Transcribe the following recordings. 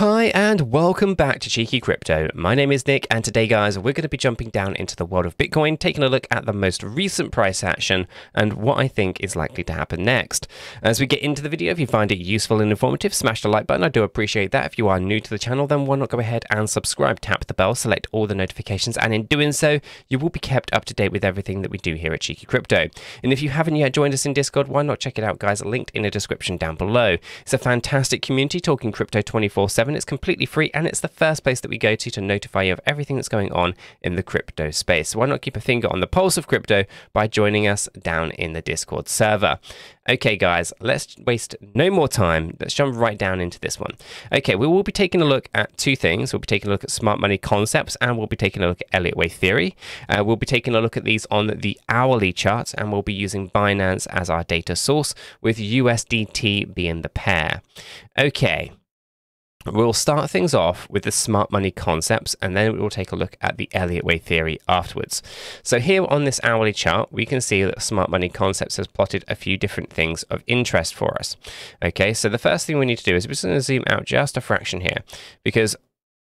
Hi and welcome back to Cheeky Crypto. My name is Nick and today guys we're going to be jumping down into the world of Bitcoin, taking a look at the most recent price action and what I think is likely to happen next. As we get into the video, if you find it useful and informative, smash the like button, I do appreciate that. If you are new to the channel then why not go ahead and subscribe, tap the bell, select all the notifications, and in doing so you will be kept up to date with everything that we do here at Cheeky Crypto. And if you haven't yet joined us in Discord, why not check it out guys, linked in the description down below. It's a fantastic community talking crypto 24/7. It's completely free and it's the first place that we go to notify you of everything that's going on in the crypto space. So why not keep a finger on the pulse of crypto by joining us down in the Discord server. Okay guys, let's waste no more time. Let's jump right down into this one. Okay, we will be taking a look at two things. We'll be taking a look at smart money concepts and we'll be taking a look at Elliott Wave Theory. We'll be taking a look at these on the hourly charts and we'll be using Binance as our data source with USDT being the pair. Okay. We'll start things off with the smart money concepts and then we'll take a look at the Elliott Wave Theory afterwards. So here on this hourly chart, we can see that smart money concepts has plotted a few different things of interest for us. Okay, so the first thing we need to do is we're just going to zoom out just a fraction here because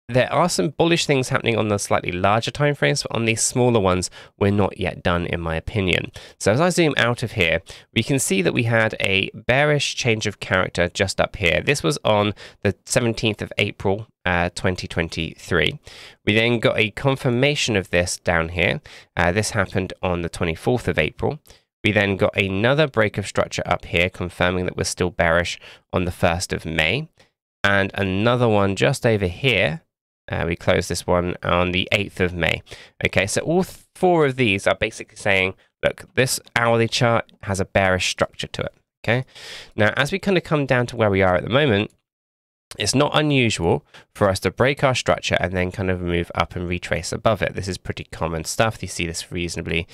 there are some bullish things happening on the slightly larger time frames, but on these smaller ones, we're not yet done, in my opinion. So as I zoom out of here, we can see that we had a bearish change of character just up here. This was on the 17th of April, 2023. We then got a confirmation of this down here. This happened on the 24th of April. We then got another break of structure up here, confirming that we're still bearish on the 1st of May. And another one just over here. We closed this one on the 8th of May. Okay, so all four of these are basically saying, look, this hourly chart has a bearish structure to it. Okay, now as we kind of come down to where we are at the moment, it's not unusual for us to break our structure and then kind of move up and retrace above it. This is pretty common stuff. You see this reasonably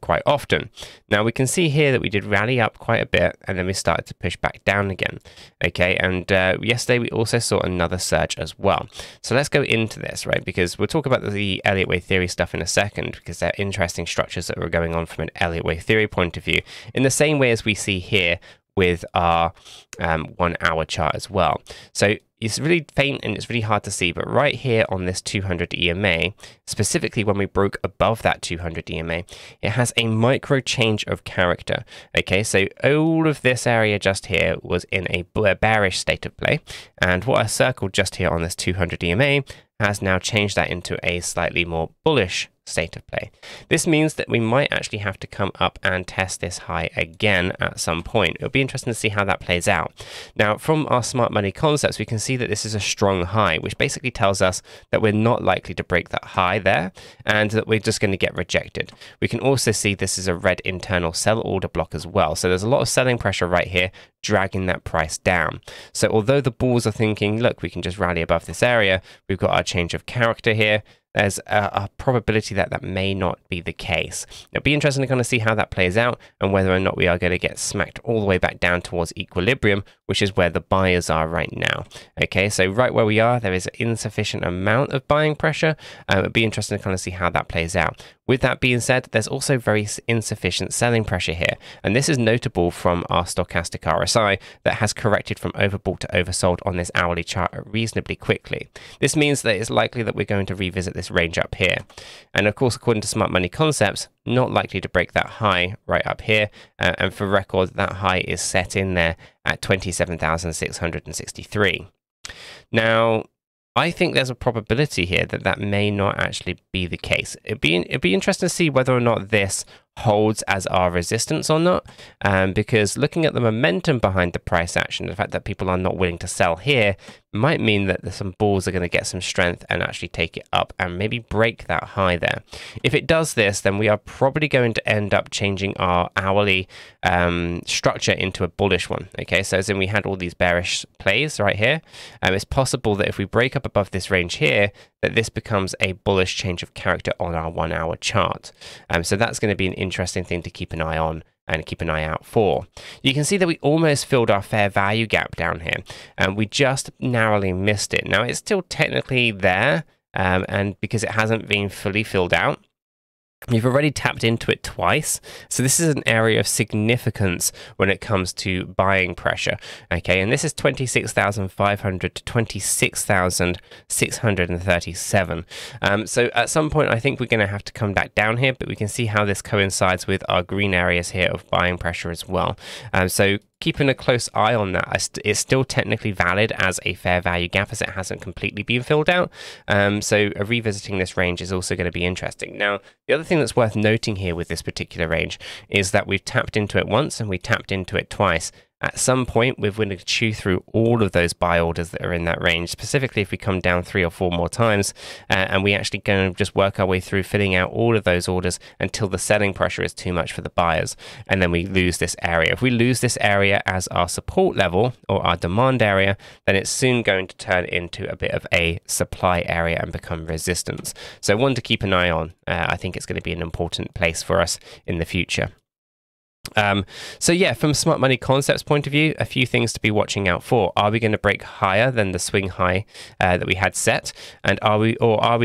quite often. Now we can see here that we did rally up quite a bit and then we started to push back down again. Okay, and yesterday we also saw another surge as well. So let's go into this, right? Because we'll talk about the Elliott Wave Theory stuff in a second because they're interesting structures that were going on from an Elliott Wave Theory point of view. In the same way as we see here, with our 1 hour chart as well. So it's really faint and it's really hard to see, but right here on this 200 EMA, specifically when we broke above that 200 EMA, it has a micro change of character. Okay, so all of this area just here was in a bearish state of play. And what I circled just here on this 200 EMA has now changed that into a slightly more bullish state of play. This means that we might actually have to come up and test this high again at some point. It'll be interesting to see how that plays out. Now, from our smart money concepts, we can see that this is a strong high, which basically tells us that we're not likely to break that high there and that we're just going to get rejected. We can also see this is a red internal sell order block as well. So there's a lot of selling pressure right here, dragging that price down. So although the bulls are thinking, look, we can just rally above this area, we've got our change of character here, there's a probability that that may not be the case. It'll be interesting to kind of see how that plays out and whether or not we are going to get smacked all the way back down towards equilibrium, which is where the buyers are right now. Okay, so right where we are, there is an insufficient amount of buying pressure. It'll be interesting to kind of see how that plays out. With that being said, there's also very insufficient selling pressure here. And this is notable from our stochastic RSI that has corrected from overbought to oversold on this hourly chart reasonably quickly. This means that it's likely that we're going to revisit this range up here. And of course, according to smart money concepts, not likely to break that high right up here. And for record, that high is set in there at 27,663. Now, I think there's a probability here that that may not actually be the case. It'd be interesting to see whether or not this holds as our resistance or not, because looking at the momentum behind the price action, the fact that people are not willing to sell here might mean that some bulls are going to get some strength and actually take it up and maybe break that high there. If it does this, then we are probably going to end up changing our hourly structure into a bullish one. Okay, so as in we had all these bearish plays right here, and it's possible that if we break up above this range here, that this becomes a bullish change of character on our 1 hour chart. So that's going to be an interesting thing to keep an eye on and keep an eye out for. You can see that we almost filled our fair value gap down here and we just narrowly missed it. Now it's still technically there and because it hasn't been fully filled out, You've already tapped into it twice, so this is an area of significance when it comes to buying pressure, okay? And this is 26,500 to 26,637. So at some point, I think we're going to have to come back down here, but we can see how this coincides with our green areas here of buying pressure as well. So keeping a close eye on that, it's still technically valid as a fair value gap as it hasn't completely been filled out. So revisiting this range is also going to be interesting. Now, the other thing that's worth noting here with this particular range is that we've tapped into it once and we tapped into it twice. At some point, we're going to chew through all of those buy orders that are in that range, specifically if we come down 3 or 4 more times, and we actually going to just work our way through filling out all of those orders until the selling pressure is too much for the buyers, and then we lose this area. If we lose this area as our support level or our demand area, then it's soon going to turn into a bit of a supply area and become resistance. So one to keep an eye on. I think it's going to be an important place for us in the future. So yeah, from Smart Money Concepts point of view, a few things to be watching out for. Are we going to break higher than the swing high that we had set? And are we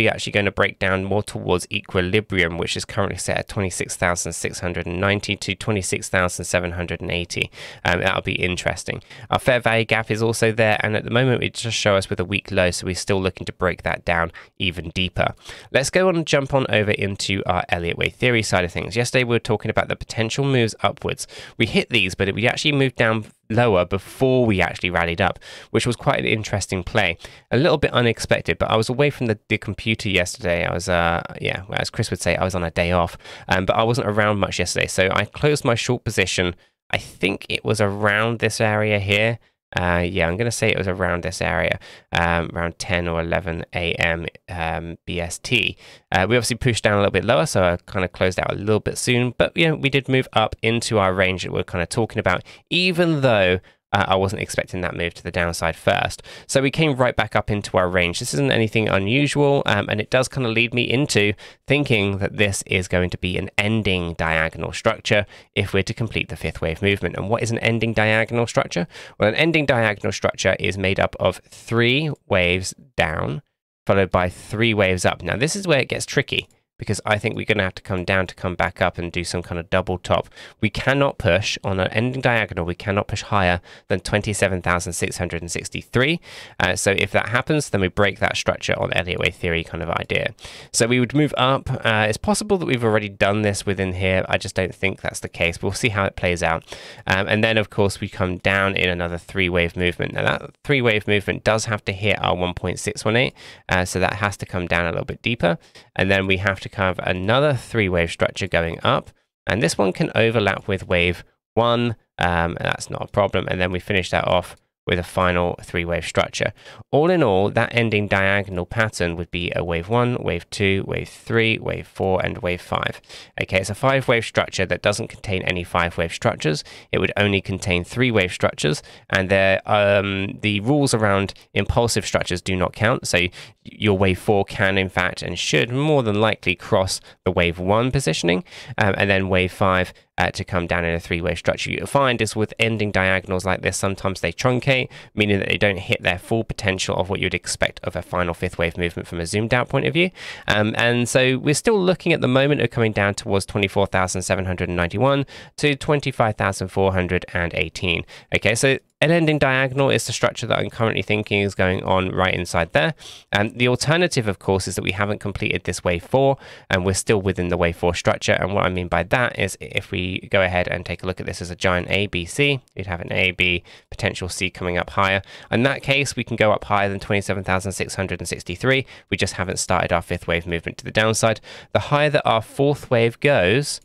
actually going to break down more towards equilibrium, which is currently set at 26,690 to 26,780? That'll be interesting. Our fair value gap is also there, and at the moment it just shows us with a weak low, so we're still looking to break that down even deeper. Let's go on and jump on over into our Elliott Wave Theory side of things. Yesterday we were talking about the potential moves upwards. We hit these, but we actually moved down lower before we actually rallied up, which was quite an interesting play. A little bit unexpected, but I was away from the computer yesterday. I was, yeah, as Chris would say, I was on a day off, but I wasn't around much yesterday. So I closed my short position. I think it was around this area here. Yeah, I'm going to say it was around this area, around 10 or 11 a.m. BST. We obviously pushed down a little bit lower, so I kind of closed out a little bit soon. But, you know, we did move up into our range that we're kind of talking about, even though I wasn't expecting that move to the downside first. So we came right back up into our range. This isn't anything unusual, and it does kind of lead me into thinking that this is going to be an ending diagonal structure if we're to complete the fifth wave movement. And what is an ending diagonal structure? Well, an ending diagonal structure is made up of 3 waves down, followed by 3 waves up. Now, this is where it gets tricky, because I think we're going to have to come down to come back up and do some kind of double top. We cannot push on an ending diagonal. We cannot push higher than 27,663. So if that happens, then we break that structure on Elliott Wave Theory kind of idea. So we would move up. It's possible that we've already done this within here. I just don't think that's the case. We'll see how it plays out. And then, of course, we come down in another 3-wave movement. Now, that 3-wave movement does have to hit our 1.618. So that has to come down a little bit deeper. And then we have to have another 3-wave structure going up, and this one can overlap with wave 1, and that's not a problem, and then we finish that off with a final 3-wave structure. All in all, that ending diagonal pattern would be a wave 1, wave 2, wave 3, wave 4, and wave 5. Okay, it's a 5-wave structure that doesn't contain any 5-wave structures. It would only contain 3-wave structures, and the rules around impulsive structures do not count, so your wave 4 can, in fact, and should more than likely cross the wave 1 positioning, and then wave 5 to come down in a 3-wave structure. You'll find is with ending diagonals like this, sometimes they truncate, meaning that they don't hit their full potential of what you'd expect of a final 5th wave movement from a zoomed out point of view. And so we're still looking at the moment of coming down towards 24,791 to 25,418. Okay, so an ending diagonal is the structure that I'm currently thinking is going on right inside there. And the alternative, of course, is that we haven't completed this wave 4 and we're still within the wave 4 structure. And what I mean by that is if we go ahead and take a look at this as a giant A, B, C, you'd have an A, B, potential C coming up higher. In that case, we can go up higher than 27,663. We just haven't started our 5th wave movement to the downside. The higher that our 4th wave goes,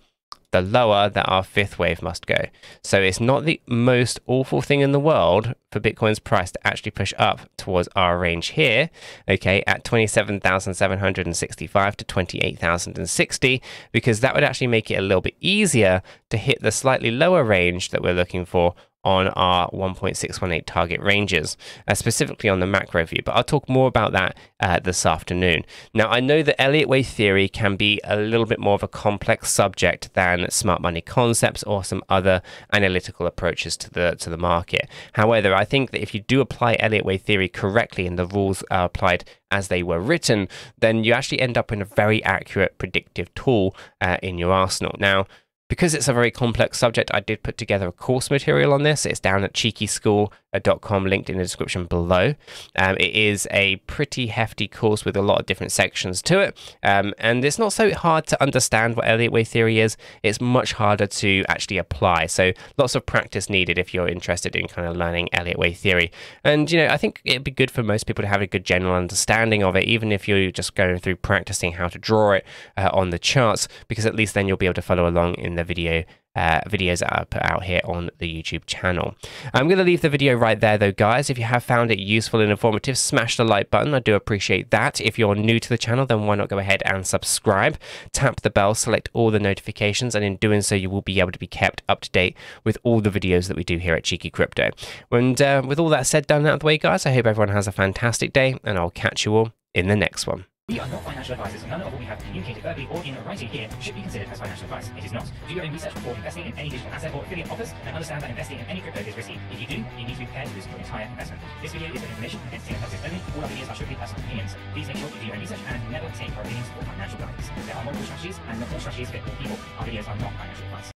the lower that our 5th wave must go. So it's not the most awful thing in the world for Bitcoin's price to actually push up towards our range here, okay, at 27,765 to 28,060, because that would actually make it a little bit easier to hit the slightly lower range that we're looking for on our 1.618 target ranges, specifically on the macro view, but I'll talk more about that this afternoon. Now, I know that Elliott Wave Theory can be a little bit more of a complex subject than smart money concepts or some other analytical approaches to the market. However, I think that if you do apply Elliott Wave Theory correctly and the rules are applied as they were written, then you actually end up in a very accurate predictive tool in your arsenal. Now, because it's a very complex subject, I did put together a course material on this. It's down at cheekyschool.com, linked in the description below. It is a pretty hefty course with a lot of different sections to it. And it's not so hard to understand what Elliott Wave Theory is. It's much harder to actually apply. So lots of practice needed if you're interested in kind of learning Elliott Wave Theory. And, you know, I think it'd be good for most people to have a good general understanding of it, even if you're just going through practicing how to draw it on the charts, because at least then you'll be able to follow along in the videos that I put out here on the YouTube channel. I'm going to leave the video right there though, guys. If you have found it useful and informative, smash the like button. I do appreciate that. If you're new to the channel, then why not go ahead and subscribe, tap the bell, select all the notifications, and in doing so, you will be able to be kept up to date with all the videos that we do here at Cheeky Crypto. And with all that said, done out of the way, guys, I hope everyone has a fantastic day, and I'll catch you all in the next one. We are not financial advisors, and none of what we have communicated verbally or in writing here should be considered as financial advice. It is not. Do your own research before investing in any digital asset or affiliate offers, and understand that investing in any crypto is risky. If you do, you need to be prepared to lose your entire investment. This video is for information and entertainment purposes only. All our videos are strictly personal opinions. Please make sure you do your own research and never take our opinions or financial guidance. There are multiple strategies, and not all strategies fit all people. Our videos are not financial advice.